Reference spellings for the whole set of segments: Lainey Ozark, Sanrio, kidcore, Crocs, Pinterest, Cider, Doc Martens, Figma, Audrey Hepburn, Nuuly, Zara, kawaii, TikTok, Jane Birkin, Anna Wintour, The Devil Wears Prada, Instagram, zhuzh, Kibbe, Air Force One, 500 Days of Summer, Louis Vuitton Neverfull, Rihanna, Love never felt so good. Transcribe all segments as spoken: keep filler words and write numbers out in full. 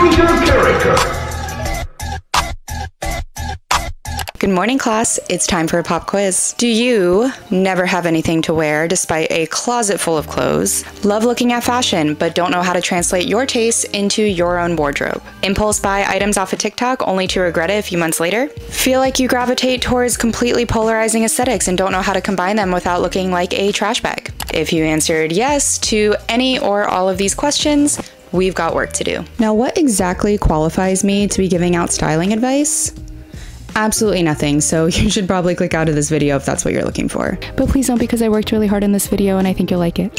Build your character. Good morning, class. It's time for a pop quiz. Do you never have anything to wear despite a closet full of clothes? Love looking at fashion, but don't know how to translate your tastes into your own wardrobe? Impulse buy items off of TikTok only to regret it a few months later? Feel like you gravitate towards completely polarizing aesthetics and don't know how to combine them without looking like a trash bag? If you answered yes to any or all of these questions, we've got work to do. Now, what exactly qualifies me to be giving out styling advice? Absolutely nothing, so you should probably click out of this video if that's what you're looking for. But please don't, because I worked really hard on this video and I think you'll like it.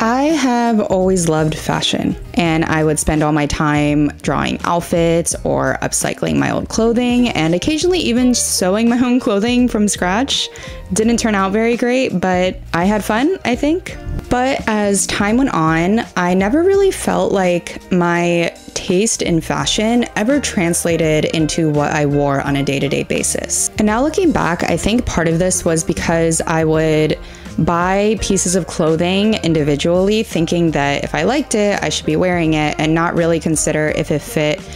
I have always loved fashion, and I would spend all my time drawing outfits or upcycling my old clothing, and occasionally even sewing my own clothing from scratch. Didn't turn out very great, but I had fun, I think. But as time went on, I never really felt like my taste in fashion ever translated into what I wore on a day-to-day basis. And now looking back, I think part of this was because I would buy pieces of clothing individually, thinking that if I liked it, I should be wearing it, and not really consider if it fit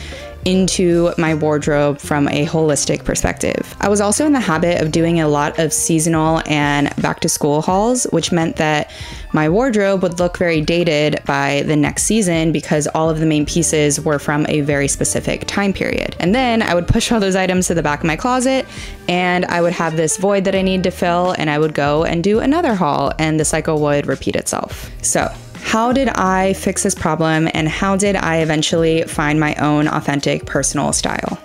into my wardrobe from a holistic perspective. I was also in the habit of doing a lot of seasonal and back to school hauls, which meant that my wardrobe would look very dated by the next season because all of the main pieces were from a very specific time period. And then I would push all those items to the back of my closet, and I would have this void that I need to fill, and I would go and do another haul, and the cycle would repeat itself. So, how did I fix this problem, and how did I eventually find my own authentic personal style?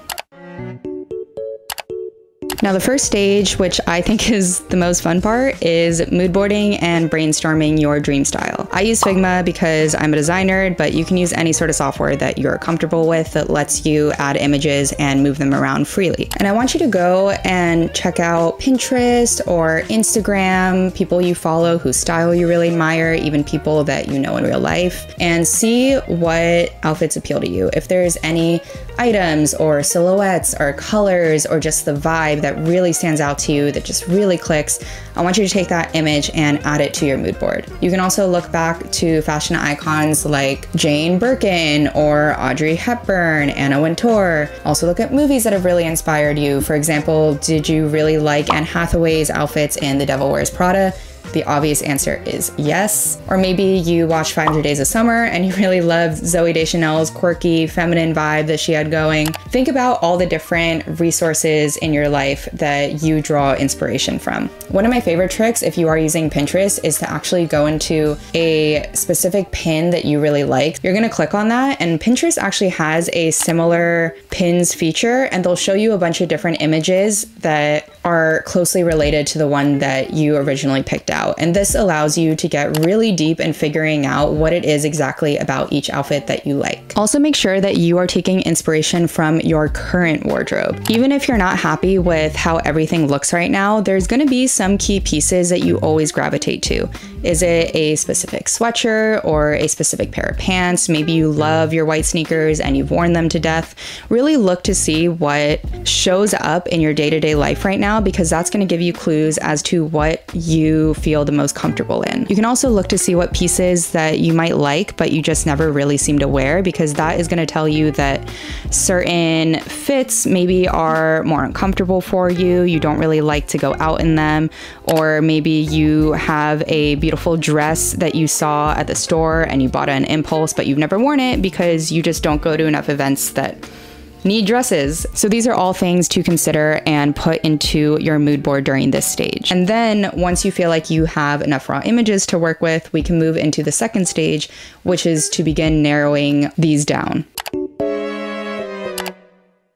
Now, the first stage, which I think is the most fun part, is mood boarding and brainstorming your dream style. I use Figma because I'm a designer, but you can use any sort of software that you're comfortable with that lets you add images and move them around freely. And I want you to go and check out Pinterest or Instagram, people you follow whose style you really admire, even people that you know in real life, and see what outfits appeal to you. If there's any items or silhouettes or colors or just the vibe that that really stands out to you, that just really clicks, I want you to take that image and add it to your mood board. You can also look back to fashion icons like Jane Birkin or Audrey Hepburn, Anna Wintour. Also look at movies that have really inspired you. For example, did you really like Anne Hathaway's outfits in The Devil Wears Prada? The obvious answer is yes. Or maybe you watched five hundred days of summer and you really loved Zooey Deschanel's quirky, feminine vibe that she had going. Think about all the different resources in your life that you draw inspiration from. One of my favorite tricks, if you are using Pinterest, is to actually go into a specific pin that you really like. You're gonna click on that, and Pinterest actually has a similar pins feature, and they'll show you a bunch of different images that are closely related to the one that you originally picked out. And this allows you to get really deep in figuring out what it is exactly about each outfit that you like. Also, make sure that you are taking inspiration from your current wardrobe. Even if you're not happy with how everything looks right now, there's going to be some key pieces that you always gravitate to. Is it a specific sweatshirt or a specific pair of pants? Maybe you love your white sneakers and you've worn them to death. Really look to see what shows up in your day-to-day life right now, because that's going to give you clues as to what you feel the most comfortable in. You can also look to see what pieces that you might like, but you just never really seem to wear, because that is going to tell you that certain fits maybe are more uncomfortable for you. You don't really like to go out in them, or maybe you have a beautiful dress that you saw at the store and you bought on impulse, but you've never worn it because you just don't go to enough events that need dresses. So these are all things to consider and put into your mood board during this stage. And then once you feel like you have enough raw images to work with, we can move into the second stage, which is to begin narrowing these down.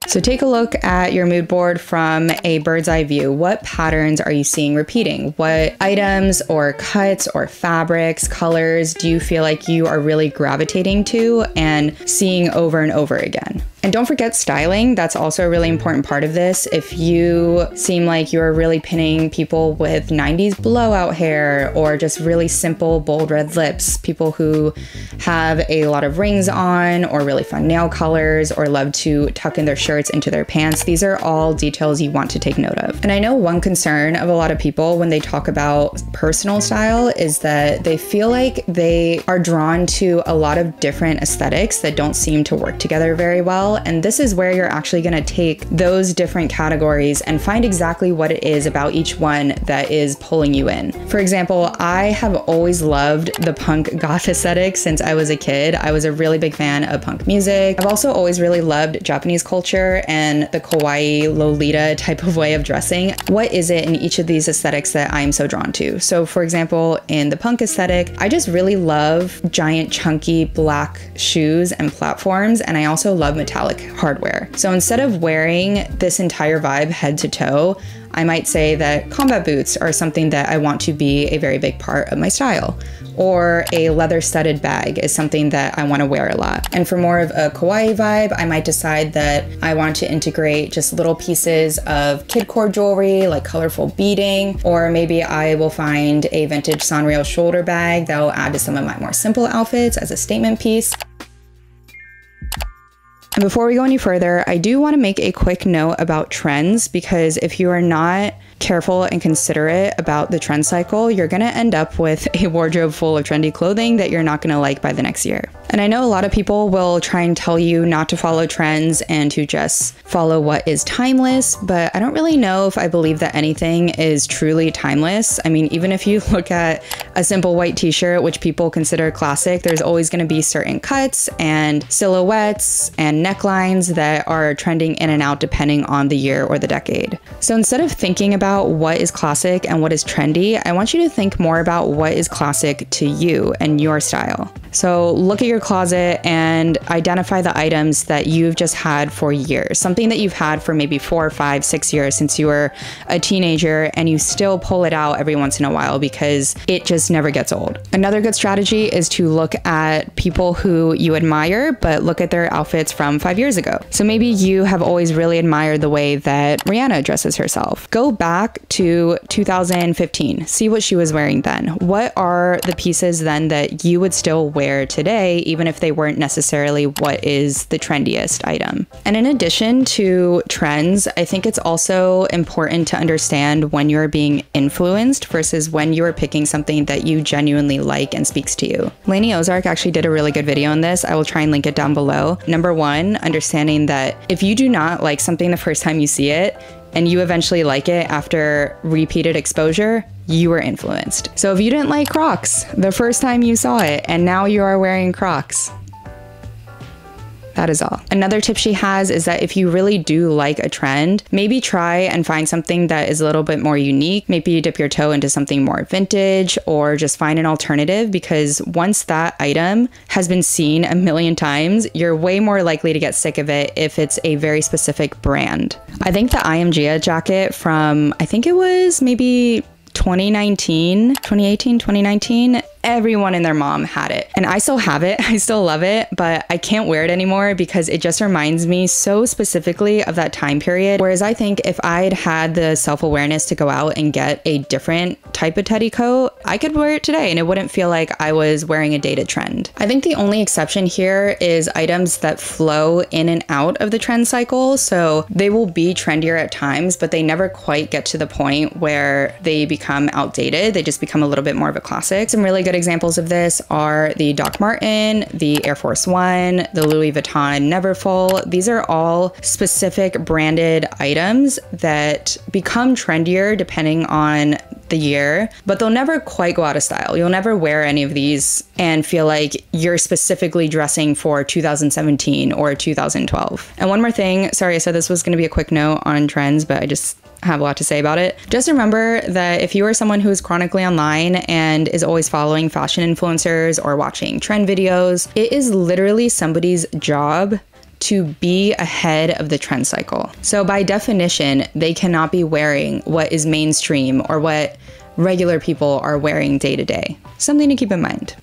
So take a look at your mood board from a bird's eye view. What patterns are you seeing repeating? What items or cuts or fabrics, colors do you feel like you are really gravitating to and seeing over and over again? And don't forget styling. That's also a really important part of this. If you seem like you're really pinning people with nineties blowout hair or just really simple bold red lips, people who have a lot of rings on or really fun nail colors or love to tuck in their shirts into their pants, these are all details you want to take note of. And I know one concern of a lot of people when they talk about personal style is that they feel like they are drawn to a lot of different aesthetics that don't seem to work together very well. And this is where you're actually going to take those different categories and find exactly what it is about each one that is pulling you in. For example, I have always loved the punk goth aesthetic since I was a kid. I was a really big fan of punk music. I've also always really loved Japanese culture and the kawaii Lolita type of way of dressing. What is it in each of these aesthetics that I'm so drawn to? So for example, in the punk aesthetic, I just really love giant chunky black shoes and platforms, and I also love metallic hardware. So instead of wearing this entire vibe head to toe, I might say that combat boots are something that I want to be a very big part of my style, or a leather studded bag is something that I want to wear a lot. And for more of a kawaii vibe, I might decide that I want to integrate just little pieces of kidcore jewelry, like colorful beading, or maybe I will find a vintage Sanrio shoulder bag that will add to some of my more simple outfits as a statement piece. And before we go any further, I do want to make a quick note about trends, because if you are not careful and considerate about the trend cycle, you're going to end up with a wardrobe full of trendy clothing that you're not going to like by the next year. And I know a lot of people will try and tell you not to follow trends and to just follow what is timeless, but I don't really know if I believe that anything is truly timeless. I mean, even if you look at a simple white t-shirt, which people consider classic, there's always going to be certain cuts and silhouettes and necklines that are trending in and out depending on the year or the decade. So instead of thinking about what is classic and what is trendy, I want you to think more about what is classic to you and your style. So look at your closet and identify the items that you've just had for years, something that you've had for maybe four, five, six years since you were a teenager, and you still pull it out every once in a while because it just never gets old. Another good strategy is to look at people who you admire, but look at their outfits from five years ago. So maybe you have always really admired the way that Rihanna dresses herself. Go back to two thousand fifteen, see what she was wearing then. What are the pieces then that you would still wear today, even if they weren't necessarily what is the trendiest item? And in addition to trends, I think it's also important to understand when you're being influenced versus when you are picking something that you genuinely like and speaks to you. Lainey Ozark actually did a really good video on this. I will try and link it down below. Number one, understanding that if you do not like something the first time you see it, and you eventually like it after repeated exposure, you were influenced. So if you didn't like Crocs the first time you saw it, and now you are wearing Crocs, that is all. Another tip she has is that if you really do like a trend, maybe try and find something that is a little bit more unique. Maybe you dip your toe into something more vintage, or just find an alternative, because once that item has been seen a million times, you're way more likely to get sick of it if it's a very specific brand. I think the I M G jacket from, I think it was maybe twenty nineteen, twenty eighteen, twenty nineteen, everyone and their mom had it. And I still have it, I still love it, but I can't wear it anymore because it just reminds me so specifically of that time period. Whereas I think if I'd had the self-awareness to go out and get a different type of teddy coat, I could wear it today and it wouldn't feel like I was wearing a dated trend. I think the only exception here is items that flow in and out of the trend cycle. So they will be trendier at times, but they never quite get to the point where they become outdated. They just become a little bit more of a classic. Some really good examples of this are the Doc Martens, the Air Force One, the Louis Vuitton Neverfull. These are all specific branded items that become trendier depending on the year, but they'll never quite go out of style. You'll never wear any of these and feel like you're specifically dressing for two thousand seventeen or two thousand twelve. And one more thing, sorry, I said this was going to be a quick note on trends, but I just have a lot to say about it. Just remember that if you are someone who is chronically online and is always following fashion influencers or watching trend videos, it is literally somebody's job to be ahead of the trend cycle. So by definition, they cannot be wearing what is mainstream or what regular people are wearing day to day. Something to keep in mind.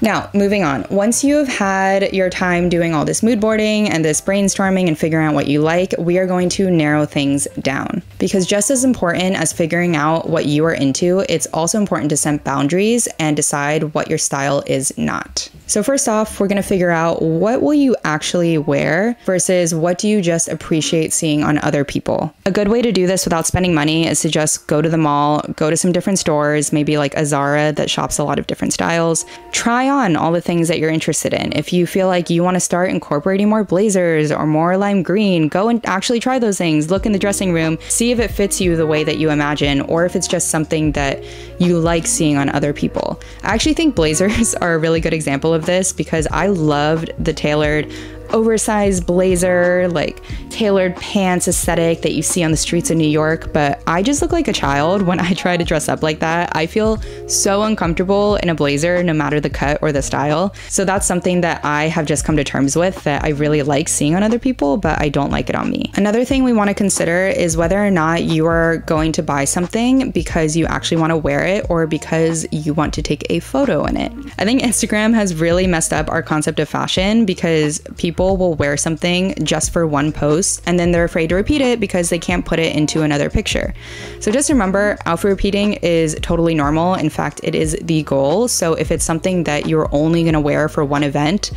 Now, moving on. Once you have had your time doing all this mood boarding and this brainstorming and figuring out what you like, we are going to narrow things down. Because just as important as figuring out what you are into, it's also important to set boundaries and decide what your style is not. So first off, we're gonna figure out what will you actually wear versus what do you just appreciate seeing on other people. A good way to do this without spending money is to just go to the mall, go to some different stores, maybe like a Zara that shops a lot of different styles. Try on all the things that you're interested in. If you feel like you wanna start incorporating more blazers or more lime green, go and actually try those things. Look in the dressing room, see if it fits you the way that you imagine, or if it's just something that you like seeing on other people. I actually think blazers are a really good example of Of this because I loved the tailored oversized blazer, like tailored pants aesthetic that you see on the streets of New York, but I just look like a child when I try to dress up like that. I feel so uncomfortable in a blazer, no matter the cut or the style. So that's something that I have just come to terms with, that I really like seeing on other people, but I don't like it on me. Another thing we want to consider is whether or not you are going to buy something because you actually want to wear it or because you want to take a photo in it. I think Instagram has really messed up our concept of fashion because people People will wear something just for one post and then they're afraid to repeat it because they can't put it into another picture. So just remember, outfit repeating is totally normal. In fact, it is the goal. So if it's something that you're only going to wear for one event,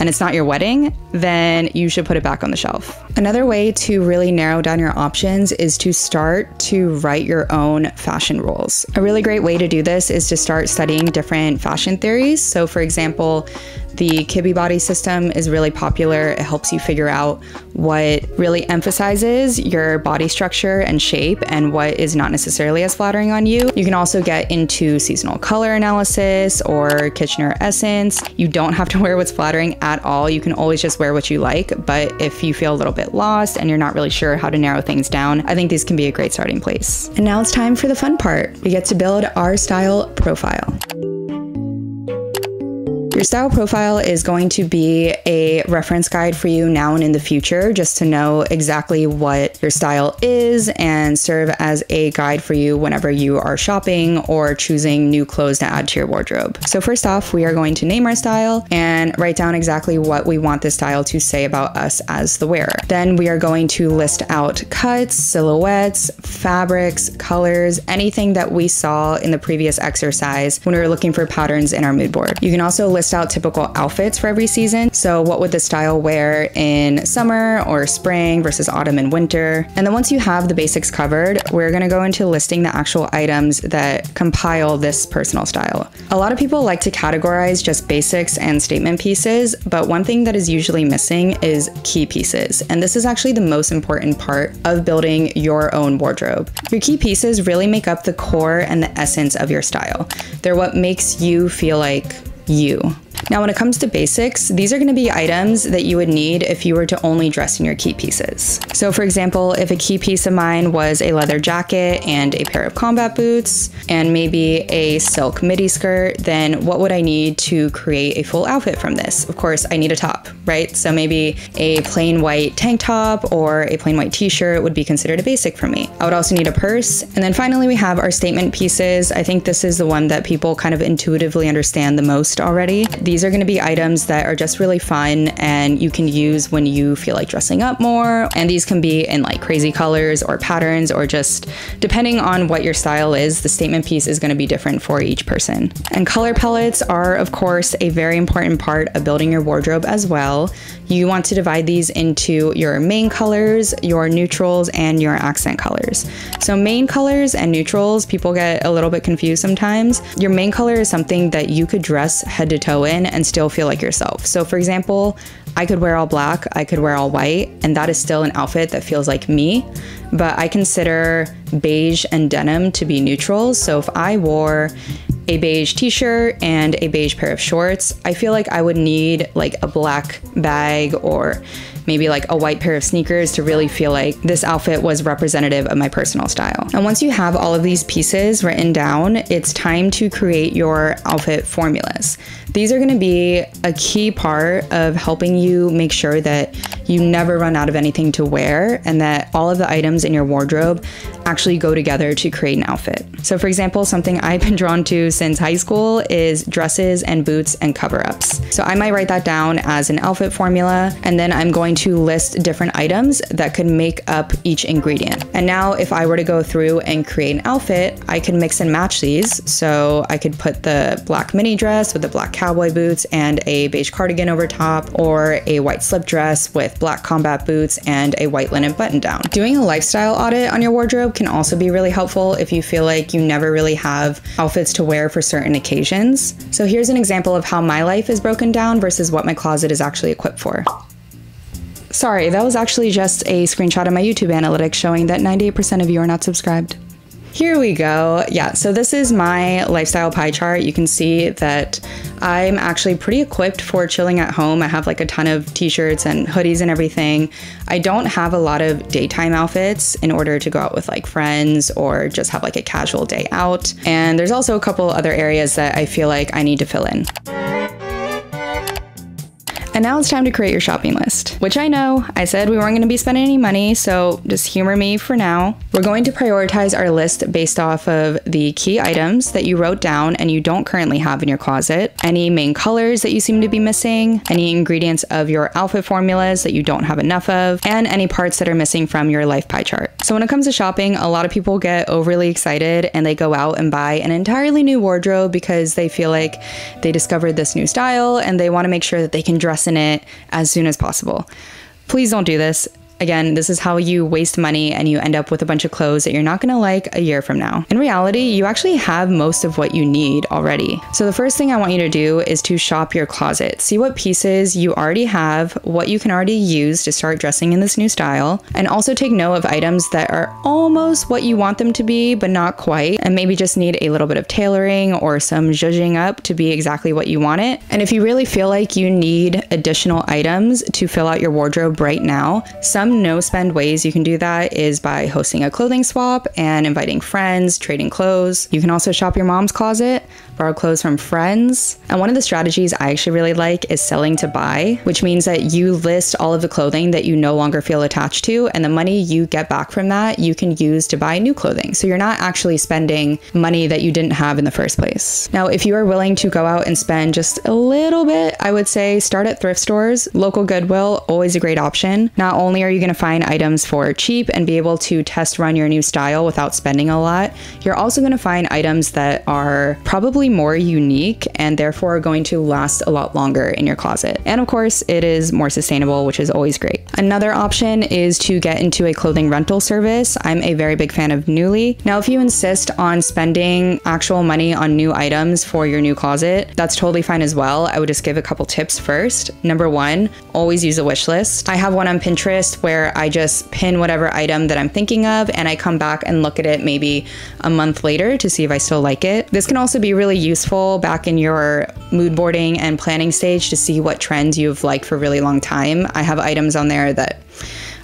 and it's not your wedding, then you should put it back on the shelf. Another way to really narrow down your options is to start to write your own fashion rules. A really great way to do this is to start studying different fashion theories. So for example, the Kibbe body system is really popular. It helps you figure out what really emphasizes your body structure and shape and what is not necessarily as flattering on you. You can also get into seasonal color analysis or Kitchener Essence. You don't have to wear what's flattering at all. You can always just wear what you like, but if you feel a little bit lost and you're not really sure how to narrow things down, I think these can be a great starting place. And now it's time for the fun part. We get to build our style profile. Your style profile is going to be a reference guide for you now and in the future, just to know exactly what your style is and serve as a guide for you whenever you are shopping or choosing new clothes to add to your wardrobe. So first off, we are going to name our style and write down exactly what we want this style to say about us as the wearer. Then we are going to list out cuts, silhouettes, fabrics, colors, anything that we saw in the previous exercise when we were looking for patterns in our mood board. You can also list out typical outfits for every season. So what would the style wear in summer or spring versus autumn and winter? And then once you have the basics covered, we're gonna go into listing the actual items that compile this personal style. A lot of people like to categorize just basics and statement pieces, but one thing that is usually missing is key pieces. And this is actually the most important part of building your own wardrobe. Your key pieces really make up the core and the essence of your style. They're what makes you feel like you. Now, when it comes to basics, these are going to be items that you would need if you were to only dress in your key pieces. So for example, if a key piece of mine was a leather jacket and a pair of combat boots and maybe a silk midi skirt, then what would I need to create a full outfit from this? Of course, I need a top, right? So maybe a plain white tank top or a plain white t-shirt would be considered a basic for me. I would also need a purse. And then finally, we have our statement pieces. I think this is the one that people kind of intuitively understand the most already. These are going to be items that are just really fun and you can use when you feel like dressing up more. And these can be in like crazy colors or patterns, or just depending on what your style is, the statement piece is going to be different for each person. And color palettes are, of course, a very important part of building your wardrobe as well. You want to divide these into your main colors, your neutrals, and your accent colors. So main colors and neutrals, people get a little bit confused sometimes. Your main color is something that you could dress head to toe in and still feel like yourself. So for example, I could wear all black, I could wear all white, and that is still an outfit that feels like me, but I consider beige and denim to be neutrals. So if I wore a beige t-shirt and a beige pair of shorts, I feel like I would need like a black bag or maybe like a white pair of sneakers to really feel like this outfit was representative of my personal style. And once you have all of these pieces written down, it's time to create your outfit formulas. These are going to be a key part of helping you make sure that you never run out of anything to wear and that all of the items in your wardrobe actually go together to create an outfit. So for example, something I've been drawn to since high school is dresses and boots and cover-ups. So I might write that down as an outfit formula, and then I'm going to list different items that could make up each ingredient. And now if I were to go through and create an outfit, I could mix and match these. So I could put the black mini dress with the black cowboy boots and a beige cardigan over top, or a white slip dress with black combat boots and a white linen button down. Doing a lifestyle audit on your wardrobe can also be really helpful if you feel like you never really have outfits to wear for certain occasions. So here's an example of how my life is broken down versus what my closet is actually equipped for. Sorry, that was actually just a screenshot of my YouTube analytics showing that ninety-eight percent of you are not subscribed. Here we go. Yeah, so this is my lifestyle pie chart. You can see that I'm actually pretty equipped for chilling at home. I have like a ton of t-shirts and hoodies and everything. I don't have a lot of daytime outfits in order to go out with like friends or just have like a casual day out. And there's also a couple other areas that I feel like I need to fill in. And now it's time to create your shopping list, which I know I said we weren't going to be spending any money, so just humor me for now. We're going to prioritize our list based off of the key items that you wrote down and you don't currently have in your closet, any main colors that you seem to be missing, any ingredients of your outfit formulas that you don't have enough of, and any parts that are missing from your life pie chart. So when it comes to shopping, a lot of people get overly excited and they go out and buy an entirely new wardrobe because they feel like they discovered this new style and they want to make sure that they can dress in it as soon as possible. Please don't do this. Again, this is how you waste money and you end up with a bunch of clothes that you're not gonna like a year from now. In reality, you actually have most of what you need already. So the first thing I want you to do is to shop your closet. See what pieces you already have, what you can already use to start dressing in this new style, and also take note of items that are almost what you want them to be, but not quite, and maybe just need a little bit of tailoring or some zhuzhing up to be exactly what you want it. And if you really feel like you need additional items to fill out your wardrobe right now, some no-spend ways you can do that is by hosting a clothing swap and inviting friends, trading clothes. You can also shop your mom's closet, borrow clothes from friends. And one of the strategies I actually really like is selling to buy, which means that you list all of the clothing that you no longer feel attached to, and the money you get back from that you can use to buy new clothing. So you're not actually spending money that you didn't have in the first place. Now, if you are willing to go out and spend just a little bit, I would say start at thrift stores. Local Goodwill, always a great option. Not only are you going to find items for cheap and be able to test run your new style without spending a lot, you're also going to find items that are probably more unique and therefore are going to last a lot longer in your closet. And of course, it is more sustainable, which is always great. Another option is to get into a clothing rental service. I'm a very big fan of Nuuly. Now, if you insist on spending actual money on new items for your new closet, that's totally fine as well. I would just give a couple tips first. Number one, always use a wish list. I have one on Pinterest where where I just pin whatever item that I'm thinking of and I come back and look at it maybe a month later to see if I still like it. This can also be really useful back in your mood boarding and planning stage to see what trends you've liked for a really long time. I have items on there that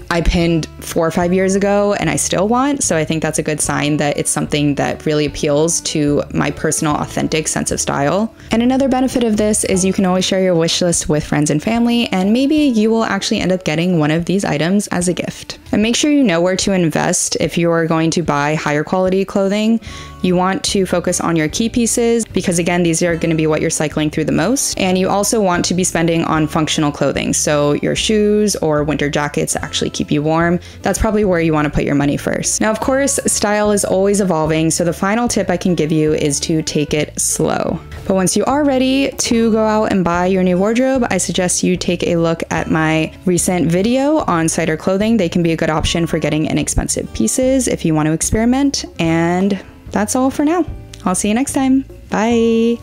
I pinned four or five years ago and I still want. So I think that's a good sign that it's something that really appeals to my personal, authentic sense of style. And another benefit of this is you can always share your wish list with friends and family, and maybe you will actually end up getting one of these items as a gift. And make sure you know where to invest if you're going to buy higher quality clothing. You want to focus on your key pieces because, again, these are going to be what you're cycling through the most. And you also want to be spending on functional clothing. So your shoes or winter jackets actually keep you warm. That's probably where you want to put your money first. Now, of course, style is always evolving. So the final tip I can give you is to take it slow. But once you are ready to go out and buy your new wardrobe, I suggest you take a look at my recent video on Cider clothing. They can be a good option for getting inexpensive pieces if you want to experiment. And that's all for now. I'll see you next time. Bye.